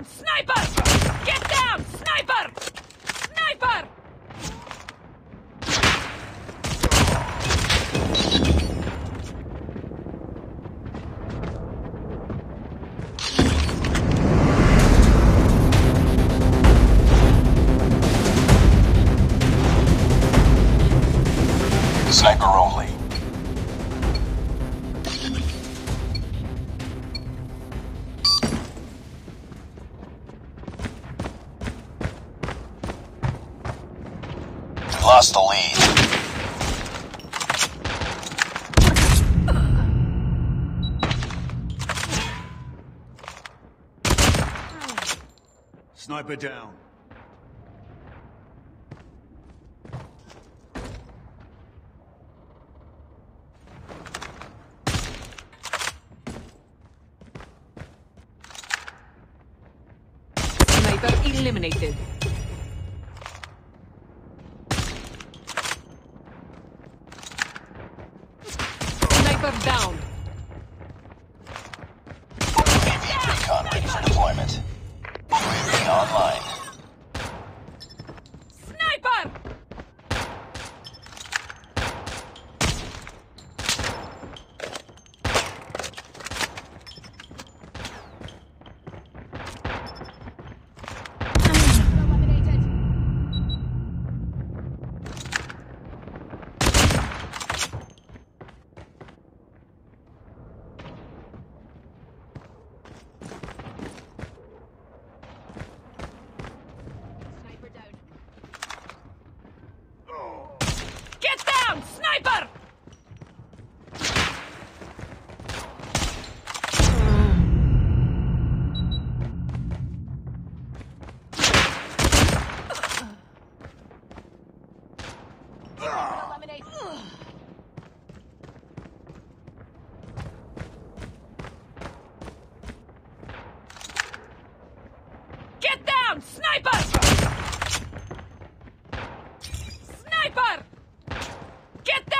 down, sniper! Get down, sniper! Sniper! Sniper only. Lost the lead. Sniper down. Sniper eliminated. Sniper down. UAV recon ready for deployment. UAV online. Sniper! Sniper! Eliminate. Get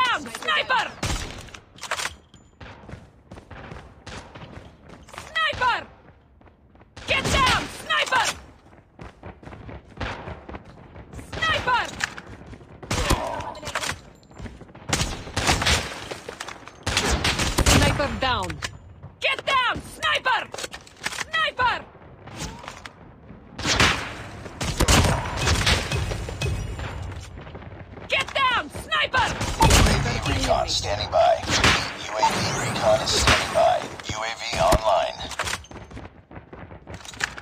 down, sniper! Sniper! Sniper! Sniper! Get down! Sniper! Sniper! Sniper down! Get down! Sniper! Sniper! Get down! Sniper! Recon standing by. UAV recon is standing by. UAV online.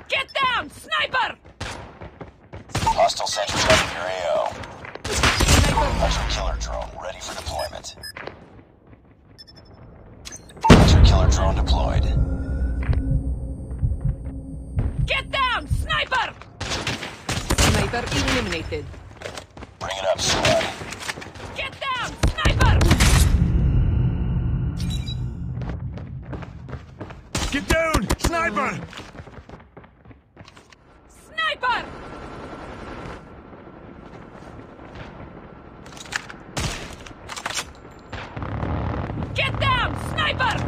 Get down, sniper! Hostile sentry running your AO. Hunter killer drone ready for deployment. Hunter killer drone deployed. Get down, sniper! Sniper eliminated. Bring it up, squad. Get down, sniper! Get down, sniper! Sniper! Get down, sniper!